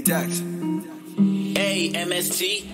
Hey, Dax. Hey, MST.